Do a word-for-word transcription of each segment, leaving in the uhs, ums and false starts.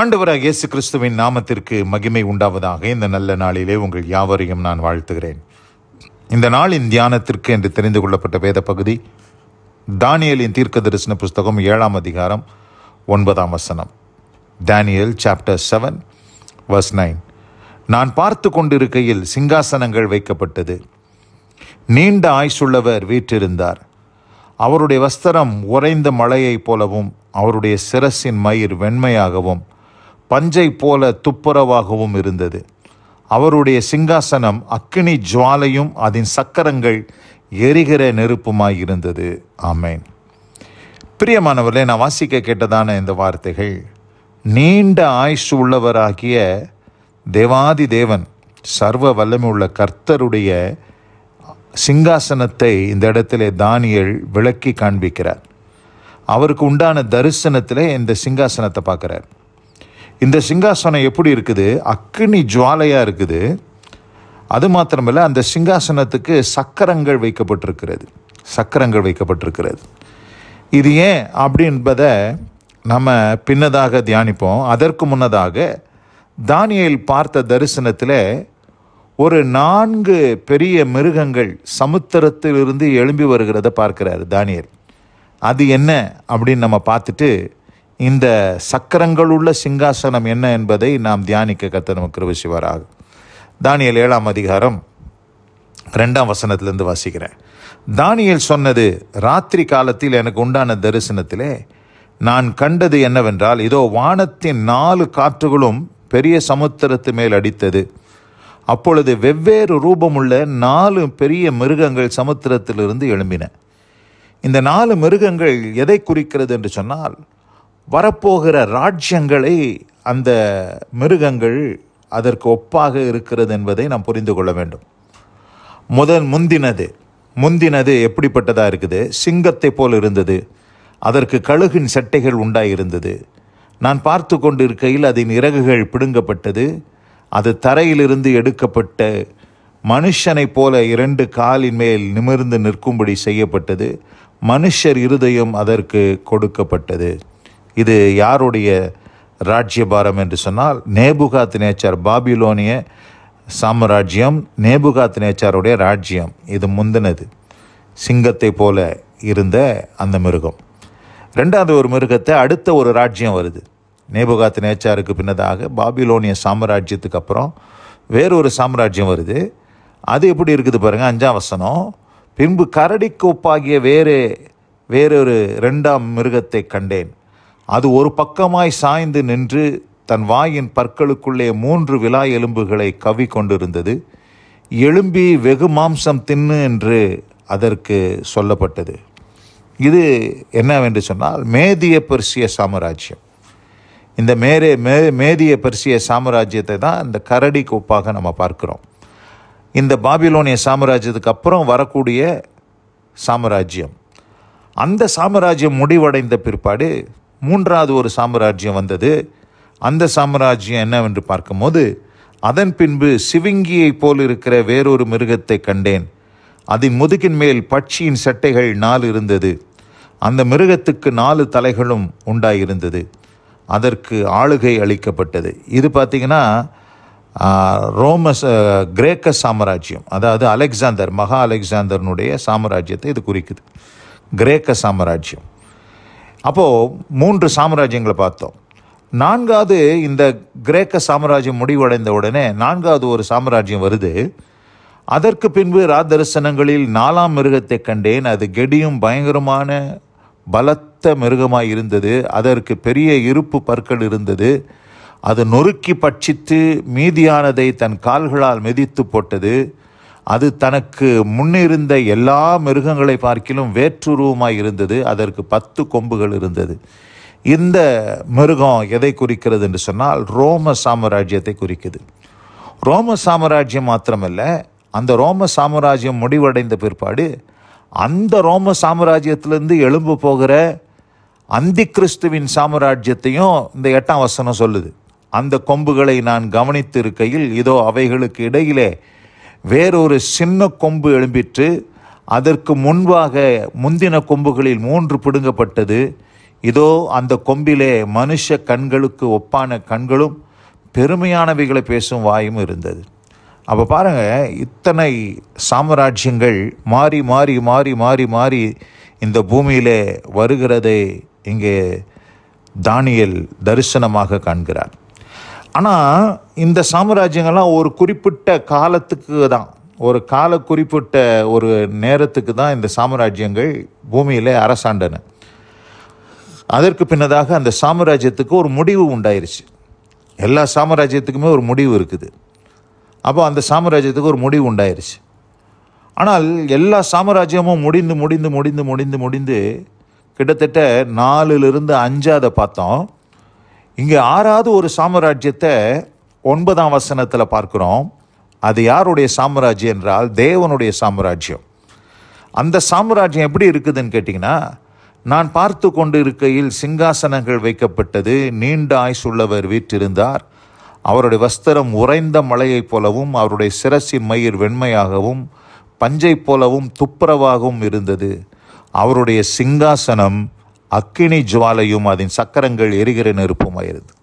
ஆண்டவராக இயேசு கிறிஸ்துவின் நாமத்திற்கு மகிமை உண்டாவதாக. இந்த நல்ல நாளிலே உங்கள் யாவரையும் நான் வாழ்த்துகிறேன். இந்த நாளின் தியானத்திற்கு என்று தெரிந்து கொள்ளப்பட்ட வேத பகுதி தானியேலின் தீர்க்க தரிசன புஸ்தகம் ஏழாம் அதிகாரம் ஒன்பதாம் வசனம். Daniel chapter seven verse nine. நான் பார்த்து கொண்டிருக்கையில் சிங்காசனங்கள் வைக்கப்பட்டது. நீண்ட ஆயுசுள்ளவர் வீற்றிருந்தார். அவருடைய வஸ்திரம் உறைந்த மழையைப் போலவும் அவருடைய சிரசின் மயிர் வெண்மையாகவும் பஞ்சை போல துப்புரவாகவும் இருந்தது. அவருடைய சிங்காசனம் அக்கினி ஜுவாலையும் அதன் சக்கரங்கள் எரிகிற நெருப்புமாயிருந்தது. ஆமேன். பிரியமானவர்களே, நான் வாசிக்க கேட்டதான இந்த வார்த்தைகள் நீண்ட ஆயுசு உள்ளவராகிய தேவாதி தேவன் சர்வ வல்லமை உள்ள கர்த்தருடைய சிங்காசனத்தை இந்த இடத்திலே தானியேல் விளக்கி காண்பிக்கிறார். அவருக்கு உண்டான தரிசனத்தில் இந்த சிங்காசனத்தை பார்க்குறார். இந்த சிங்காசனம் எப்படி இருக்குது? அக்கினி ஜுவாலையாக இருக்குது. அது மாத்திரமில்லை, அந்த சிங்காசனத்துக்கு சக்கரங்கள் வைக்கப்பட்டிருக்கிறது சக்கரங்கள் வைக்கப்பட்டிருக்கிறது. இது ஏன் அப்படி என்பதை நம்ம பின்னதாக தியானிப்போம். அதற்கு முன்னதாக தானியேல் பார்த்த தரிசனத்தில் ஒரு நான்கு பெரிய மிருகங்கள் சமுத்திரத்திலிருந்து எழும்பி வருகிறத பார்க்கிறார் தானியேல். அது என்ன அப்படின்னு நம்ம பார்த்துட்டு இந்த சக்கரங்களுள்ள சிங்காசனம் என்ன என்பதை நாம் தியானிக்க கர்த்தர் நமக்கு கிருபை செய்வாராக. தானியேல் ஏழாம் அதிகாரம் ரெண்டாம் வசனத்திலேருந்து வாசிக்கிறேன். தானியேல் சொன்னது, ராத்திரி காலத்தில் எனக்கு உண்டான தரிசனத்திலே நான் கண்டது என்னவென்றால், இதோ வானத்தின் நாலு காற்றுகளும் பெரிய சமுத்திரத்து மேல் அடித்தது. அப்பொழுது வெவ்வேறு ரூபமுள்ள நாலு பெரிய மிருகங்கள் சமுத்திரத்திலிருந்து எழும்பின. இந்த நாலு மிருகங்கள் எதை குறிக்கிறது என்று சொன்னால், வரப்போகிற ராஜ்யங்களை அந்த மிருகங்கள் அதற்கு ஒப்பாக இருக்கிறது என்பதை நாம் புரிந்து கொள்ள வேண்டும். முதல் முந்தினது முந்தினது எப்படிப்பட்டதாக இருக்குது? சிங்கத்தை போல் இருந்தது. அதற்கு கழுகின் சட்டைகள் உண்டாயிருந்தது. நான் பார்த்து கொண்டு இருக்கையில் அதன் இறகுகள் பிடுங்கப்பட்டது. அது தரையிலிருந்து எடுக்கப்பட்ட மனுஷனைப் போல இரண்டு காலின் மேல் நிமிர்ந்து நிற்கும்படி செய்யப்பட்டது. மனுஷர் இருதயம் அதற்கு கொடுக்கப்பட்டது. இது யாருடைய ராஜ்யபாரம் என்று சொன்னால், நேபுகாத் நேச்சார், பாபிலோனிய சாம்ராஜ்யம், நேபுகாத் நேச்சாருடைய ராஜ்யம். இது முந்தினது, சிங்கத்தை போல இருந்த அந்த மிருகம். ரெண்டாவது ஒரு மிருகத்தை அடுத்த ஒரு ராஜ்யம் வருது. நேபுகாத் நேச்சாருக்கு பின்னதாக பாபிலோனிய சாம்ராஜ்யத்துக்கு அப்புறம் வேறொரு சாம்ராஜ்யம் வருது. அது எப்படி இருக்குது பாருங்கள், அஞ்சாம் வசனம். பின்பு கரடிக்கு ஒப்பாகிய வேறு வேறொரு ரெண்டாம் மிருகத்தை கண்டேன். அது ஒரு பக்கமாய் சாய்ந்து நின்று தன் வாயின் பற்களுக்குள்ளே மூன்று விலா எலும்புகளை கவி கொண்டிருந்தது. எலும்பி வெகு மாம்சம் தின்னு என்று அதற்கு சொல்லப்பட்டது. இது என்னவென்று சொன்னால், மேதிய பெர்சிய சாம்ராஜ்யம். இந்த மேரே மே மேதிய பெர்சிய சாம்ராஜ்யத்தை தான் இந்த கரடி கோப்பாக நம்ம பார்க்குறோம். இந்த பாபிலோனிய சாம்ராஜ்யத்துக்கு அப்புறம் வரக்கூடிய சாம்ராஜ்யம். அந்த சாம்ராஜ்யம் முடிவடைந்த பிற்பாடு மூன்றாவது ஒரு சாம்ராஜ்யம் வந்தது. அந்த சாம்ராஜ்யம் என்னவென்று பார்க்கும்போது, அதன் பின்பு சிவிங்கியைப் போல் இருக்கிற வேறொரு மிருகத்தை கண்டேன். அதன் முதுகின் மேல் பட்சியின் சட்டைகள் நாலு இருந்தது. அந்த மிருகத்துக்கு நாலு தலைகளும் உண்டாயிருந்தது. அதற்கு ஆளுகை அளிக்கப்பட்டது. இது பார்த்திங்கன்னா ரோமஸ் கிரேக்க சாம்ராஜ்யம், அதாவது அலெக்சாந்தர், மகா அலெக்சாந்தர்னுடைய சாம்ராஜ்யத்தை இது குறிக்குது, கிரேக்க சாம்ராஜ்யம். அப்போது மூன்று சாம்ராஜ்யங்களை பார்த்தோம். நான்காவது இந்த கிரேக்க சாம்ராஜ்யம் முடிவடைந்த உடனே நான்காவது ஒரு சாம்ராஜ்யம் வருது. அதற்கு பின்பு ராஜதரிசனங்களில் நாலாம் மிருகத்தை கண்டேன். அது கெடியும் பயங்கரமான பலத்த மிருகமாக இருந்தது. அதற்கு பெரிய இருப்பு பற்கள் இருந்தது. அது நொறுக்கி பட்சித்து மீதியானதை தன் கால்களால் மிதித்து போட்டது. அது தனக்கு முன்னிருந்த எல்லா மிருகங்களை பார்க்கிலும் வேற்றுருவமாய் இருந்தது. அதற்கு பத்து கொம்புகள் இருந்தது. இந்த மிருகம் எதை குறிக்கிறது என்று சொன்னால், ரோம சாம்ராஜ்யத்தை குறிக்குது. ரோம சாம்ராஜ்யம் மாத்திரமல்ல, அந்த ரோம சாம்ராஜ்யம் முடிவடைந்த பிற்பாடு அந்த ரோம சாம்ராஜ்யத்திலிருந்து எழும்ப போகிற அந்தி கிறிஸ்துவின் சாம்ராஜ்யத்தையும் இந்த எட்டாம் வசனம் சொல்லுது. அந்த கொம்புகளை நான் கவனித்து இருக்கையில், இதோ அவைகளுக்கு இடையிலே வேறொரு சின்ன கொம்பு எழும்பிற்று. அதற்கு முன்பாக முந்தின கொம்புகளில் மூன்று பிடுங்கப்பட்டது. இதோ அந்த கொம்பிலே மனுஷ கண்களுக்கு ஒப்பான கண்களும் பெருமையானவைகளை பேசும் வாயும் இருந்தது. அப்போ பாருங்கள், இத்தனை சாம்ராஜ்யங்கள் மாறி மாறி மாறி மாறி மாறி இந்த பூமியிலே வருகிறதை இங்கே தானியேல் தரிசனமாக காண்கிறார். ஆனால் இந்த சாம்ராஜ்யங்கள்லாம் ஒரு குறிப்பிட்ட காலத்துக்கு தான், ஒரு கால குறிப்பிட்ட ஒரு நேரத்துக்கு தான் இந்த சாம்ராஜ்யங்கள் பூமியில் அரசாண்டன. அதற்கு பின்னதாக அந்த சாம்ராஜ்யத்துக்கு ஒரு முடிவு உண்டாயிருச்சு. எல்லா சாம்ராஜ்யத்துக்குமே ஒரு முடிவு இருக்குது. அப்போ அந்த சாம்ராஜ்யத்துக்கு ஒரு முடிவு உண்டாயிருச்சு. ஆனால் எல்லா சாம்ராஜ்யமும் முடிந்து முடிந்து முடிந்து முடிந்து முடிந்து கிட்டத்தட்ட நாலுலேருந்து அஞ்சாவது பார்த்தோம். இங்கே ஆறாவது ஒரு சாம்ராஜ்யத்தை ஒன்பதாம் வசனத்தில் பார்க்குறோம். அது யாருடைய சாம்ராஜ்யம் என்றால் தேவனுடைய சாம்ராஜ்யம். அந்த சாம்ராஜ்யம் எப்படி இருக்குதுன்னு கேட்டிங்கன்னா, நான் பார்த்து கொண்டு இருக்கையில் சிங்காசனங்கள் வைக்கப்பட்டது, நீண்ட ஆயுசுள்ளவர் வீற்றிருந்தார், அவருடைய வஸ்திரம் உறைந்த மலையைப் போலவும் அவருடைய சிரசின் மயிர் வெண்மையாகவும் பஞ்சை போலவும் துப்புரவாகவும் இருந்தது. அவருடைய சிங்காசனம் அக்கினி ஜுவாலையும் அதன் சக்கரங்கள் எரிகிற நெருப்புமாயிருந்தது.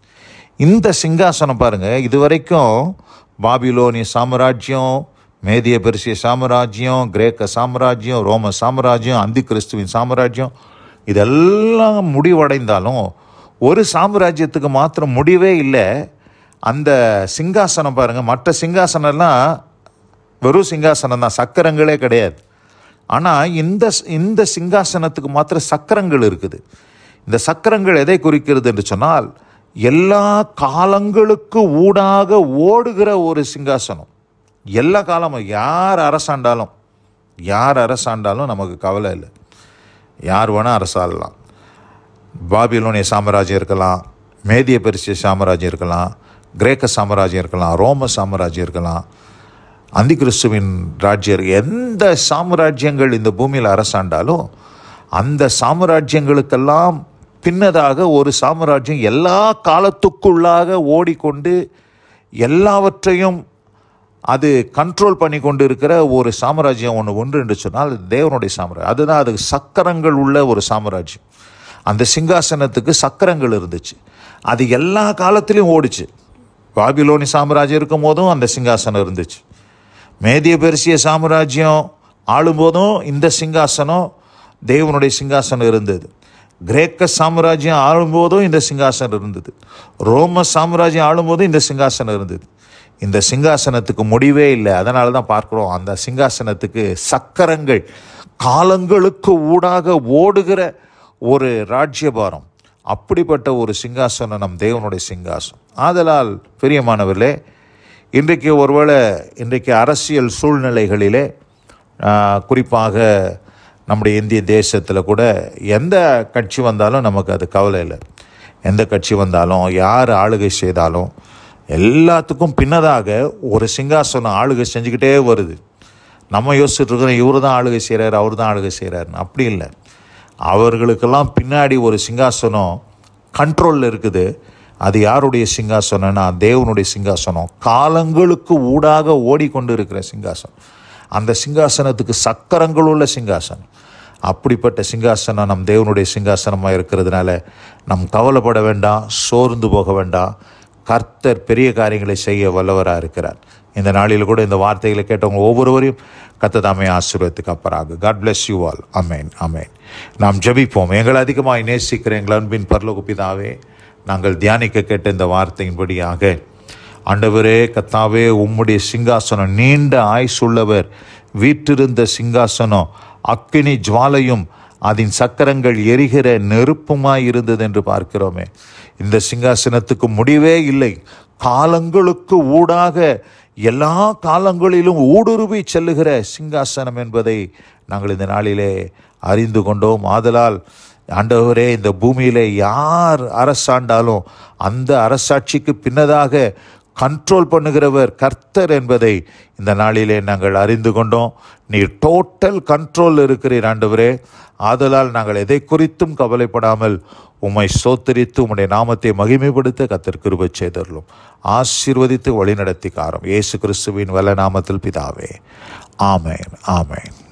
இந்த சிங்காசனம் பாருங்கள், இதுவரைக்கும் பாபிலோனிய சாம்ராஜ்யம், மேதிய பெர்சிய சாம்ராஜ்யம், கிரேக்க சாம்ராஜ்யம், ரோம சாம்ராஜ்யம், அந்தி கிறிஸ்துவின் சாம்ராஜ்யம், இதெல்லாம் முடிவடைந்தாலும் ஒரு சாம்ராஜ்யத்துக்கு மாத்திரம் முடிவே இல்லை. அந்த சிங்காசனம் பாருங்கள், மற்ற சிங்காசனம்லாம் வெறும் சிங்காசனம் தான், சக்கரங்களே கிடையாது. ஆனால் இந்த இந்த சிங்காசனத்துக்கு மாத்திரம் சக்கரங்கள் இருக்குது. இந்த சக்கரங்கள் எதை குறிக்கிறது என்று சொன்னால், எல்லா காலங்களுக்கு ஊடாக ஓடுகிற ஒரு சிங்காசனம். எல்லா காலமும் யார் அரசாண்டாலும் யார் அரசாண்டாலும் நமக்கு கவலை இல்லை. யார் வேணால் அரசாடலாம். பாபிலோனிய சாம்ராஜ்யம் இருக்கலாம், மேதிய பெர்சிய சாம்ராஜ்யம் இருக்கலாம், கிரேக்க சாம்ராஜ்யம் இருக்கலாம், ரோம சாம்ராஜ்யம் இருக்கலாம், அந்தி கிறிஸ்துவின் ராஜ்யர், எந்த சாம்ராஜ்யங்கள் இந்த பூமியில் அரசாண்டாலும் அந்த சாம்ராஜ்யங்களுக்கெல்லாம் பின்னதாக ஒரு சாம்ராஜ்யம் எல்லா காலத்துக்குள்ளாக ஓடிக்கொண்டு எல்லாவற்றையும் அது கண்ட்ரோல் பண்ணி கொண்டு இருக்கிற ஒரு சாம்ராஜ்யம் ஒன்று ஒன்று என்று சொன்னால் தேவனுடைய சாம்ராஜ்யம். அதுதான் அதுக்கு சக்கரங்கள் உள்ள ஒரு சாம்ராஜ்யம். அந்த சிங்காசனத்துக்கு சக்கரங்கள் இருந்துச்சு, அது எல்லா காலத்திலையும் ஓடிச்சு. பாபிலோனி சாம்ராஜ்யம் இருக்கும் போதும் அந்த சிங்காசனம் இருந்துச்சு, மேதிய பெர்சிய சாம்ராஜ்யம் ஆளும்போதும் இந்த சிங்காசனம் தேவனுடைய சிங்காசனம் இருந்தது, கிரேக்க சாம்ராஜ்யம் ஆளும்போதும் இந்த சிங்காசனம் இருந்தது, ரோம சாம்ராஜ்யம் ஆளும்போதும் இந்த சிங்காசனம் இருந்தது. இந்த சிங்காசனத்துக்கு முடிவே இல்லை. அதனால தான் பார்க்குறோம், அந்த சிங்காசனத்துக்கு சக்கரங்கள், காலங்களுக்கு ஊடாக ஓடுகிற ஒரு ராஜ்யபாரம். அப்படிப்பட்ட ஒரு சிங்காசனம் நம் தேவனுடைய சிங்காசனம். ஆதலால் பிரியமானவர்களே, இன்றைக்கு ஒருவேளை இன்றைக்கு அரசியல் சூழ்நிலைகளிலே, குறிப்பாக நம்முடைய இந்திய தேசத்தில் கூட எந்த கட்சி வந்தாலும் நமக்கு அது கவலை இல்லை. எந்த கட்சி வந்தாலும் யார் ஆளுகை செய்தாலும் எல்லாத்துக்கும் பின்னதாக ஒரு சிங்காசனம் ஆளுகை செஞ்சுக்கிட்டே வருது. நம்ம யோசிச்சுட்ருக்கிறோம் இவர் தான் ஆளுகை செய்கிறார், அவர் தான் ஆளுகை செய்கிறாருன்னு. அப்படி இல்லை, அவர்களுக்கெல்லாம் பின்னாடி ஒரு சிங்காசனம் கண்ட்ரோலில் இருக்குது. அது யாருடைய சிங்காசனம்னா தேவனுடைய சிங்காசனம், காலங்களுக்கு ஊடாக ஓடிக்கொண்டு இருக்கிற சிங்காசனம். அந்த சிங்காசனத்துக்கு சக்கரங்கள் உள்ள சிங்காசனம். அப்படிப்பட்ட சிங்காசனம் நம் தேவனுடைய சிங்காசனமாக இருக்கிறதுனால நம் கவலைப்பட வேண்டாம், சோர்ந்து போக வேண்டாம். கர்த்தர் பெரிய காரியங்களை செய்ய வல்லவராக இருக்கிறார். இந்த நாளில் கூட இந்த வார்த்தைகளை கேட்டவங்க ஒவ்வொருவரையும் கர்த்தர் தாமே ஆசீர்வதித்து காப்பாராக. God bless you all. Amen amen. நாம் ஜெபிப்போம். எங்களை அதிகமாக நேசிக்கிற எங்கள் அன்பின் பரலோக பிதாவே, நாங்கள் தியானிக்க கேட்ட இந்த வார்த்தையின்படியாக ஆண்டவரே கர்த்தாவே, உம்முடைய சிங்காசனம் நீண்ட ஆயுசுள்ளவர் வீற்றிருந்த சிங்காசனம் அக்கினி ஜுவாலையும் அதன் சக்கரங்கள் எரிகிற நெருப்புமாய் இருந்தது என்று பார்க்கிறோமே. இந்த சிங்காசனத்துக்கு முடிவே இல்லை. காலங்களுக்கு ஊடாக எல்லா காலங்களிலும் ஊடுருவி செல்லுகிற சிங்காசனம் என்பதை நாங்கள் இந்த நாளிலே அறிந்து கொண்டோம். ஆதலால் ஆண்டவரே, இந்த பூமியில் யார் அரசாண்டாலும் அந்த அரசாட்சிக்கு பின்னதாக கண்ட்ரோல் பண்ணுகிறவர் கர்த்தர் என்பதை இந்த நாளிலே நாங்கள் அறிந்து கொண்டோம். நீர் டோட்டல் கண்ட்ரோல் இருக்கிறீர் ஆண்டவரே. ஆதலால் நாங்கள் எதை குறித்தும் கவலைப்படாமல் உம்மை ஸ்தோத்திரித்து உம்முடைய நாமத்தை மகிமைப்படுத்த கர்த்தர் கிருபை செய்தருளும். ஆசீர்வதித்து வழிநடத்தி காரும் இயேசு கிறிஸ்துவின் வல்ல நாமத்தில் பிதாவே. ஆமேன் ஆமேன்.